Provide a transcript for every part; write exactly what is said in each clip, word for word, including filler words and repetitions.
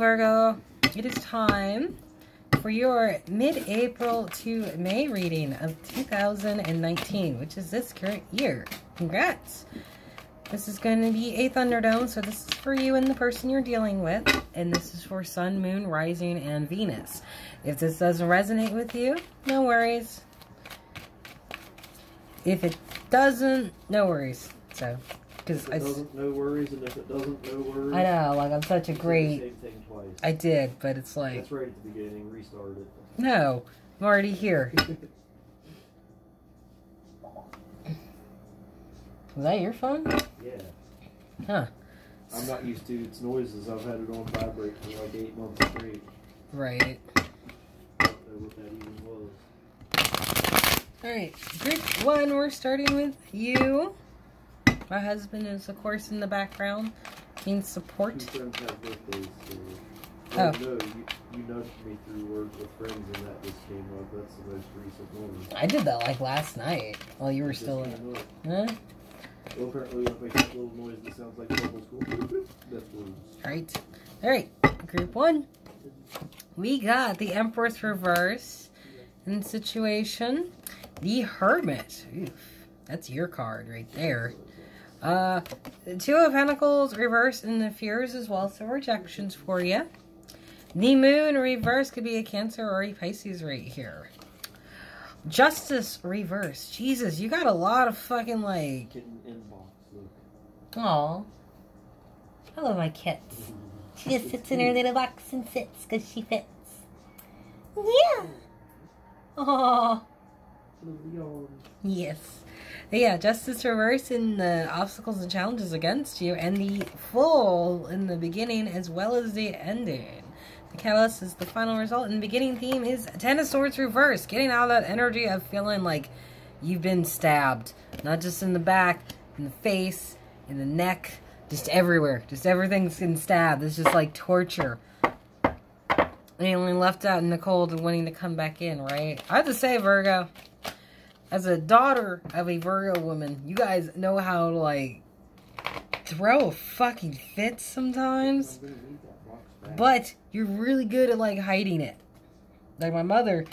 Virgo, it is time for your mid-April to May reading of two thousand nineteen, which is this current year. Congrats! This is going to be a Thunderdome, so this is for you and the person you're dealing with, and this is for Sun, Moon, Rising, and Venus. If this doesn't resonate with you, no worries. If it doesn't, no worries. So. If it doesn't, no worries, and if it doesn't, no worries. I know, like, I'm such a great... Same thing twice. I did, but it's like... That's right at the beginning, restart it. No, I'm already here. Is that your phone? Yeah. Huh. I'm not used to its noises. I've had it on vibrate for like eight months straight. Right. I don't know what that even was. Alright, group one, we're starting with you. My husband is, of course, in the background. Needs support. Two friends have birthdays, so... Oh. No, you, you nudged me through words with friends, and that just came up. That's the most recent one. I did that, like, last night. While you were just still in... Huh? Well, apparently that makes a little noise that sounds like normal school. That's one. Alright. Alright. Group one. We got the Empress Reverse in the situation. The Hermit. Oof. That's your card right there. Uh, Two of Pentacles reversed in the Fears as well, so rejections for you. The Moon reverse could be a Cancer or a Pisces right here. Justice reverse. Jesus, you got a lot of fucking, like... Kitten inbox. Aw. I love my cats. She just sits in her little box and sits because she fits. Yeah! Aw. Yes. Yeah, Justice reverse in the obstacles and challenges against you, and the full in the beginning as well as the ending. The catalyst is the final result, and the beginning theme is Ten of Swords reverse. Getting out of that energy of feeling like you've been stabbed. Not just in the back, in the face, in the neck, just everywhere. Just everything's getting stabbed. It's just like torture. And only left out in the cold and wanting to come back in, right? I have to say, Virgo... As a daughter of a Virgo woman, you guys know how to, like, throw a fucking fit sometimes. But you're really good at, like, hiding it. Like, my mother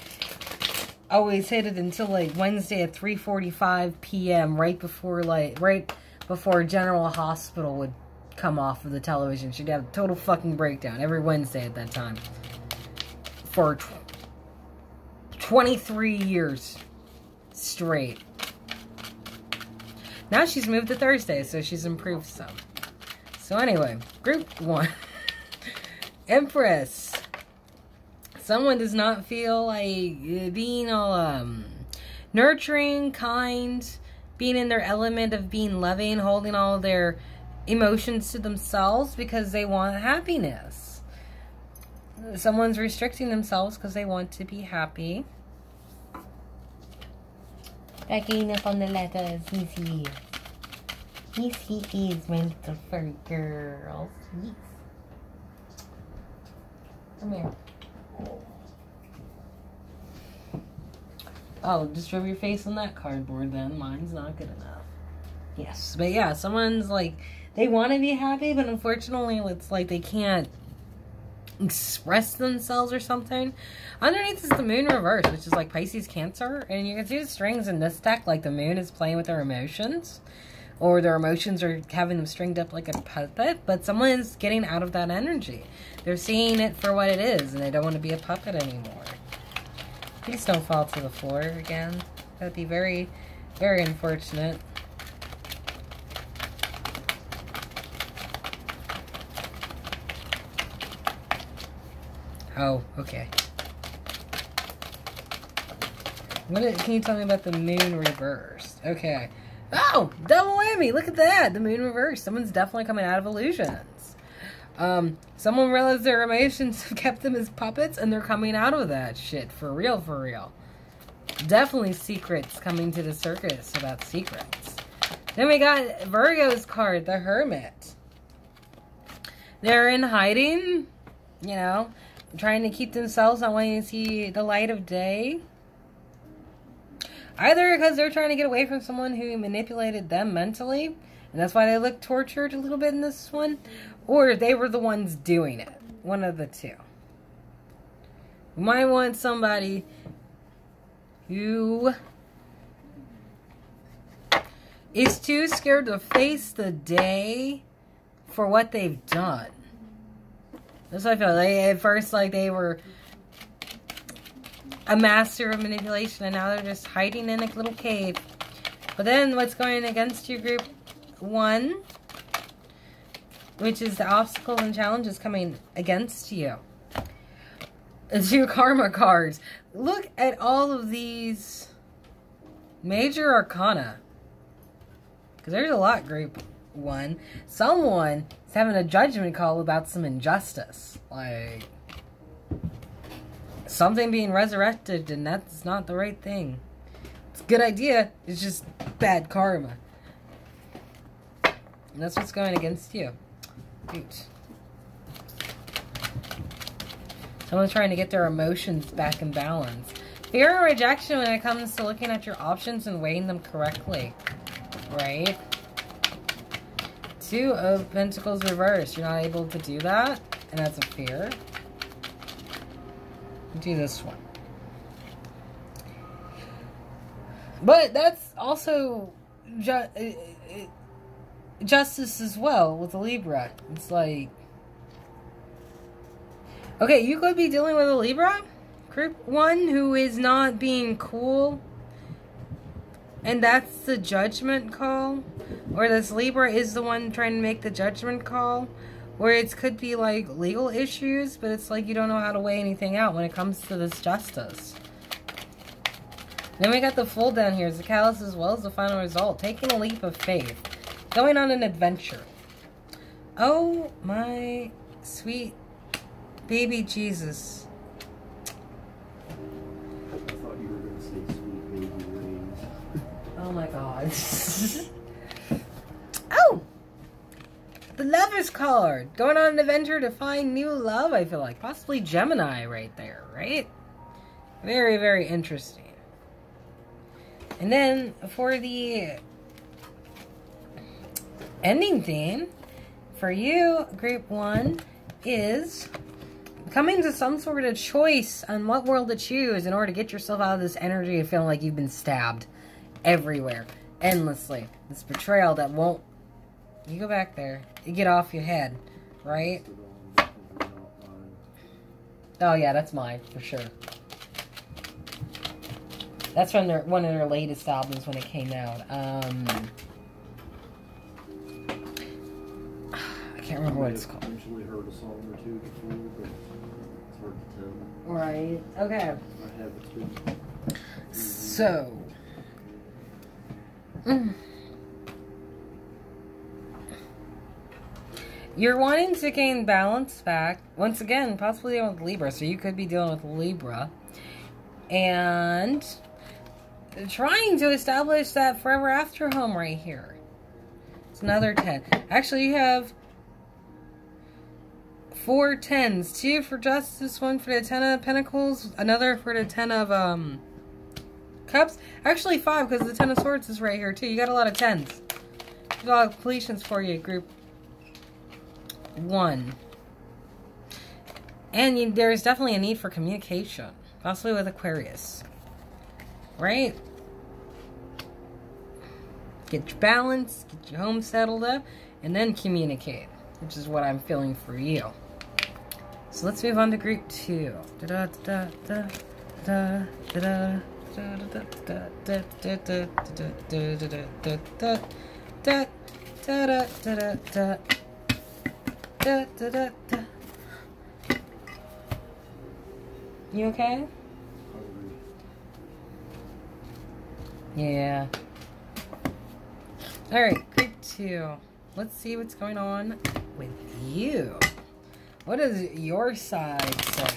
always hid it until, like, Wednesday at three forty-five p m Right before, like, right before General Hospital would come off of the television. She'd have a total fucking breakdown every Wednesday at that time. For twenty-three years. Straight. Now she's moved to Thursday, so she's improved some. So anyway, group one. Empress. Someone does not feel like being all um, nurturing, kind, being in their element of being loving, holding all their emotions to themselves because they want happiness. Someone's restricting themselves because they want to be happy. Backing up on the letters, yes he is. Yes he is, my little furry girl. Yes. Come here. Oh, just rub your face on that cardboard then. Mine's not good enough. Yes, but yeah, someone's like, they want to be happy, but unfortunately it's like they can't express themselves or something. Underneath is the Moon reverse, which is like Pisces, Cancer, and you can see the strings in this deck, like the Moon is playing with their emotions, or their emotions are having them stringed up like a puppet, but someone's getting out of that energy. They're seeing it for what it is, and they don't want to be a puppet anymore. Please don't fall to the floor again. That'd be very, very unfortunate. Oh, okay. What is, can you tell me about the Moon reversed? Okay. Oh, double whammy. Look at that. The Moon reversed. Someone's definitely coming out of illusions. Um, someone realized their emotions have kept them as puppets, and they're coming out of that shit. For real, for real. Definitely secrets coming to the circus about secrets. Then we got Virgo's card, the Hermit. They're in hiding, you know. Trying to keep themselves, not wanting to see the light of day. Either because they're trying to get away from someone who manipulated them mentally, and that's why they look tortured a little bit in this one, or they were the ones doing it. one of the two. You might want somebody who is too scared to face the day for what they've done. That's what I feel. They, at first, like, they were a master of manipulation, and now they're just hiding in a little cave. But then what's going against you, group one, which is the obstacles and challenges coming against you. It's your karma cards. Look at all of these major arcana. Because there's a lot, group one. Someone is having a judgment call about some injustice. Like, something being resurrected, and that's not the right thing. It's a good idea. It's just bad karma. And that's what's going against you. Dude. Someone's trying to get their emotions back in balance. Fear and rejection when it comes to looking at your options and weighing them correctly. Right? Two of Pentacles reversed. You're not able to do that. And that's a fear. Do this one. But that's also ju uh, uh, justice as well with the Libra. It's like, okay, you could be dealing with a Libra, group one, who is not being cool. And that's the judgment call. Or this Libra is the one trying to make the judgment call. Where it could be like legal issues, but it's like you don't know how to weigh anything out when it comes to this justice. Then we got the Fool down here. It's the Callous as well as the final result. Taking a leap of faith. Going on an adventure. Oh my sweet baby Jesus. I thought you were going to say sweet baby Rings. Oh my God. Oh! The Lover's card. Going on an adventure to find new love, I feel like. Possibly Gemini right there, right? Very, very interesting. And then for the ending theme, for you, group one, is coming to some sort of choice on what world to choose in order to get yourself out of this energy of feeling like you've been stabbed everywhere, endlessly. This betrayal that won't... You go back there. You get off your head, right? Oh, yeah, that's mine, for sure. That's from their, one of their latest albums when it came out. Um, I can't remember what it's called. I've heard a song or two before, but it's hard to tell. Right, okay. I have it too. So. Mm. You're wanting to gain balance back. Once again, possibly dealing with Libra. So you could be dealing with Libra. And trying to establish that forever after home right here. It's another ten. Actually, you have four tens. Two for justice, one for the ten of pentacles, another for the ten of um, cups. Actually, five, because the ten of swords is right here, too. You got a lot of tens. There's a lot of completions for you, group one. And you, there is definitely a need for communication, possibly with Aquarius, right? Get your balance, get your home settled up, and then communicate, which is what I'm feeling for you. So let's move on to group two. Da da da da da da da da da da da Da, da, da, da. You okay? Yeah. Alright, group two. Let's see what's going on with you. What does your side say?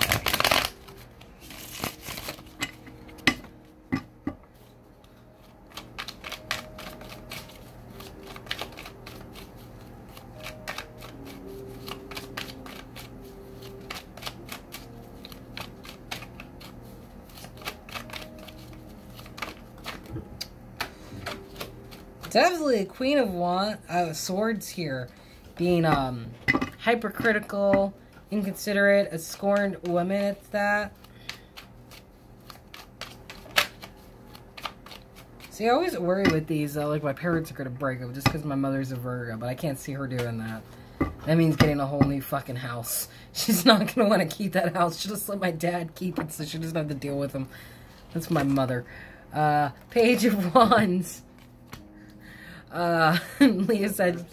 Definitely a Queen of Wands, uh, Swords here, being um, hypercritical inconsiderate, a scorned woman at that. See, I always worry with these, uh, like my parents are going to break up just because my mother's a Virgo, but I can't see her doing that. That means getting a whole new fucking house. She's not going to want to keep that house. She'll just let my dad keep it so she doesn't have to deal with him. That's my mother. Uh, Page of Wands. Uh, Leah said...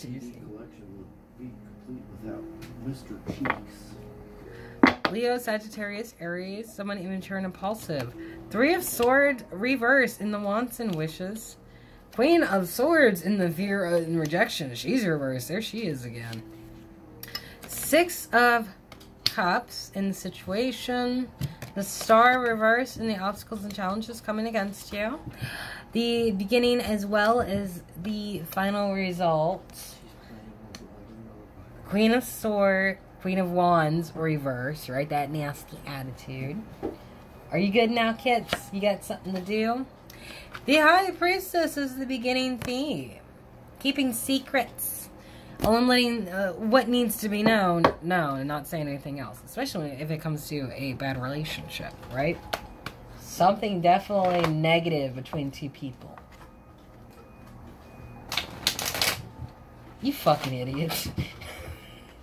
Mister Cheeks. Leo, Sagittarius, Aries, someone immature and impulsive. Three of Swords reverse in the wants and wishes. Queen of Swords in the fear and rejection. She's reversed. There she is again. Six of Cups in the situation. The Star reverse in the obstacles and challenges coming against you. The beginning as well as the final result. Queen of Swords, Queen of Wands, reverse, right? That nasty attitude. Are you good now, kids? You got something to do? The High Priestess is the beginning theme. Keeping secrets. Only letting uh, what needs to be known, known, and not saying anything else. Especially if it comes to a bad relationship, right? Something definitely negative between two people. You fucking idiots.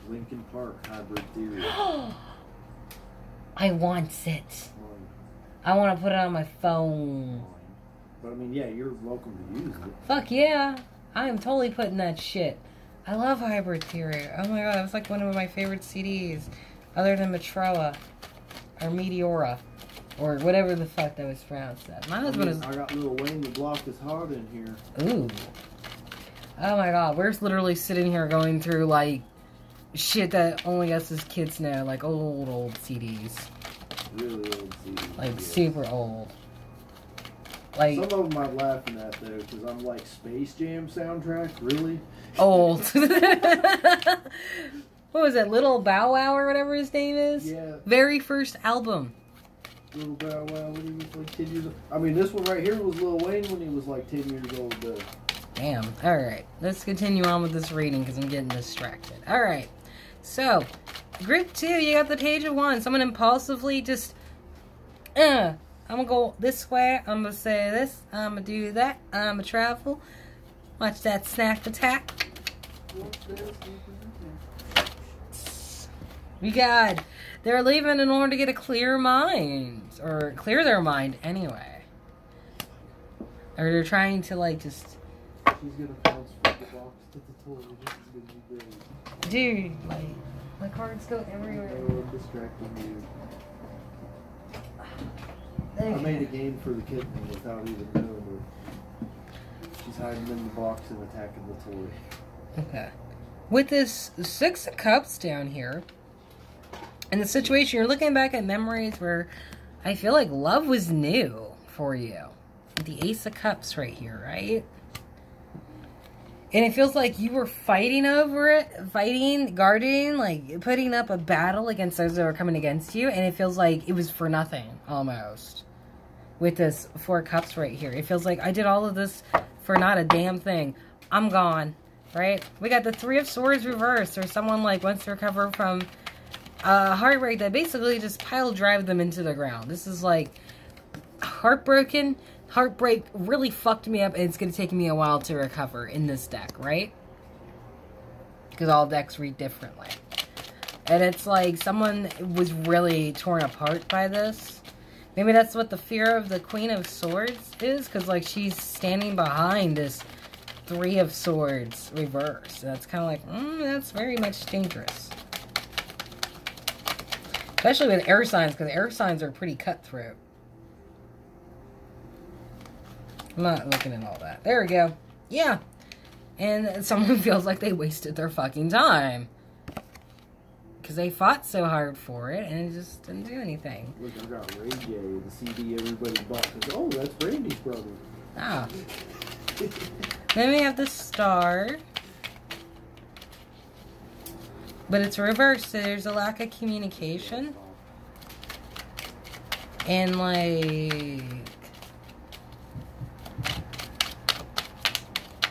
Linkin Park, Hybrid Theory. I want it. I want to put it on my phone. But I mean, yeah, you're welcome to use it. Fuck yeah. I am totally putting that shit. I love Hybrid Theory. Oh my god, that was like one of my favorite C Ds. Other than Metroa. Or Meteora. Or whatever the fuck that was pronounced at. My husband I mean, is... I got Lil Wayne, The Block is Hot in here. Ooh. Oh my god, we're literally sitting here going through like... shit that only us as kids know, like old, old C Ds. Really old C Ds. Like, yes. Super old. Like, some of them I'm laughing at, though, because I'm like, Space Jam soundtrack? Really? Old. What was it, Little Bow Wow or whatever his name is? Yeah. Very first album. Little Bow Wow when he was like ten years old. I mean, this one right here was Lil Wayne when he was like ten years old, though. Damn. Alright, let's continue on with this reading because I'm getting distracted. Alright. So, group two, you got the Page of Wands. Someone impulsively just, uh, I'm going to go this way, I'm going to say this, I'm going to do that, I'm going to travel. Watch that snack attack. We got, they're leaving in order to get a clear mind, or clear their mind anyway. Or they're trying to like just... She's going to bounce from the box to the toilet. This is going to be great. Dude, like, my cards go everywhere. They were distracting you. Okay. I made a game for the kitten without even knowing her. She's hiding in the box and attacking the toy. Okay. With this Six of Cups down here, in the situation, you're looking back at memories where I feel like love was new for you. The Ace of Cups right here, right? And it feels like you were fighting over it, fighting, guarding, like putting up a battle against those that were coming against you. And it feels like it was for nothing, almost. With this Four Cups right here. It feels like I did all of this for not a damn thing. I'm gone, right? We got the Three of Swords reversed. Or someone like wants to recover from a heartbreak that basically just pile drive them into the ground. This is like heartbroken. Heartbreak really fucked me up, and it's going to take me a while to recover in this deck, right? Because all decks read differently. And it's like someone was really torn apart by this. Maybe that's what the fear of the Queen of Swords is, because like she's standing behind this Three of Swords reverse. And that's kind of like, mm, that's very much dangerous. Especially with air signs, because air signs are pretty cutthroat. I'm not looking at all that. There we go. Yeah. And someone feels like they wasted their fucking time. Because they fought so hard for it and it just didn't do anything. Look, I got Randy A, the C D everybody bought. Oh, that's Randy's brother. Ah. Then we have the Star. But it's reversed, so there's a lack of communication. And like...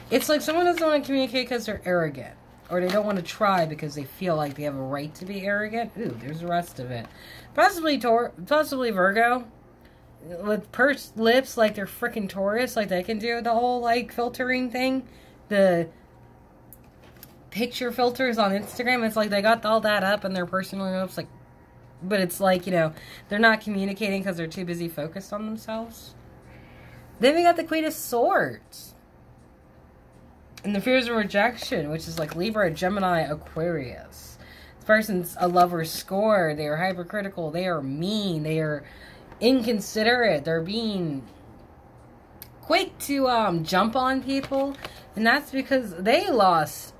it's like someone doesn't want to communicate because they're arrogant. or they don't want to try because they feel like they have a right to be arrogant. Ooh, there's the rest of it. Possibly Tor, possibly Virgo, with pursed lips like they're freaking Taurus, like they can do the whole like filtering thing, the picture filters on Instagram. It's like they got all that up in their personal notes, like, but it's like, you know, they're not communicating because they're too busy focused on themselves. Then we got the Queen of Swords. And the fears of rejection, which is like Libra, Gemini, Aquarius. This person's a lover score. They are hypercritical. They are mean. They are inconsiderate. They're being quick to um, jump on people. And that's because they lost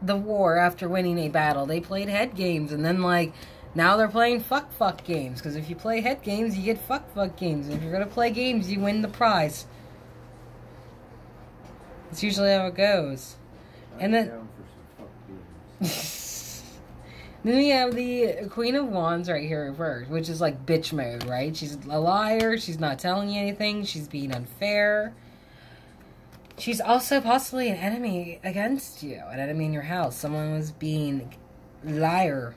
the war after winning a battle. They played head games. And then, like, now they're playing fuck-fuck games. Because if you play head games, you get fuck-fuck games. And if you're going to play games, you win the prize. That's usually how it goes. And then, then we have the Queen of Wands right here reversed, which is like bitch mode, right? She's a liar. She's not telling you anything. She's being unfair. She's also possibly an enemy against you, an enemy in your house. Someone was being liar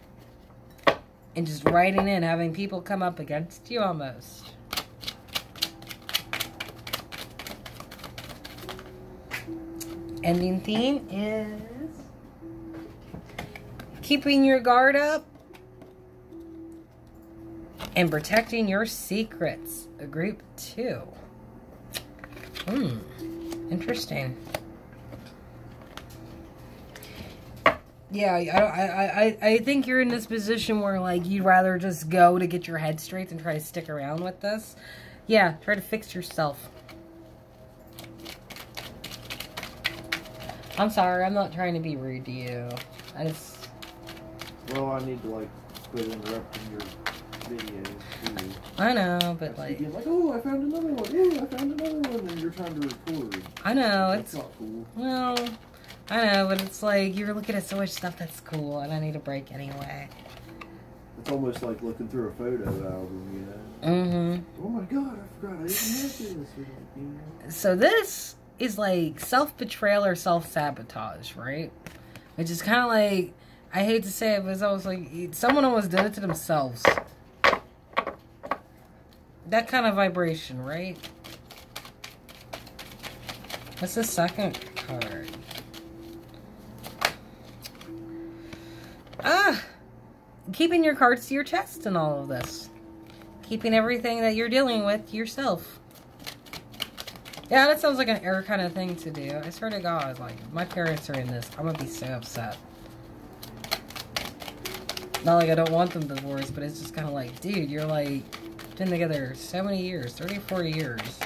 and just writing in, having people come up against you almost. Ending theme is keeping your guard up and protecting your secrets. A group two. Hmm. Interesting. Yeah, I, I, I, I think you're in this position where, like, you'd rather just go to get your head straight than try to stick around with this. Yeah, try to fix yourself. I'm sorry, I'm not trying to be rude to you. I just... Well, I need to, like, quit interrupting your videos, too. I know, but, like... You're like, oh, I found another one, oh, I found another one, and you're trying to record. I know, that's it's... not cool. Well, I know, but it's like, you're looking at so much stuff that's cool, and I need a break anyway. It's almost like looking through a photo album, you know? Mm-hmm. Oh, my God, I forgot I even mentioned this video, you know? So this... is like self-betrayal or self-sabotage, right? Which is kind of like, I hate to say it, but it's almost like someone almost did it to themselves. That kind of vibration, right? What's the second card? Ah! Keeping your cards to your chest in all of this. Keeping everything that you're dealing with yourself. Yeah, that sounds like an error kind of thing to do. I swear to God, like, if my parents are in this, I'm gonna be so upset. Not like I don't want them divorced, but it's just kind of like, dude, you're like, been together so many years, thirty-four years.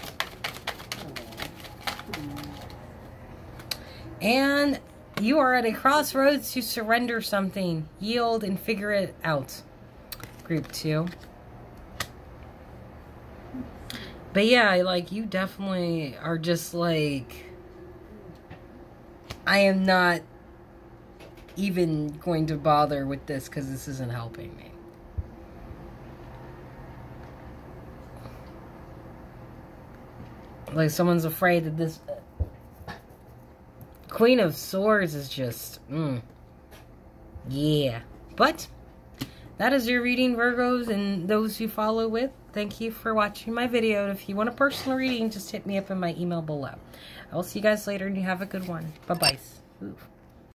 And you are at a crossroads to surrender something, yield, and figure it out. Group two. But yeah, like, you definitely are just like, I am not even going to bother with this because this isn't helping me. Like, someone's afraid that this Queen of Swords is just, mm, yeah. But that is your reading, Virgos, and those who follow with. Thank you for watching my video. And if you want a personal reading, just hit me up in my email below. I will see you guys later, and you have a good one. Bye-bye.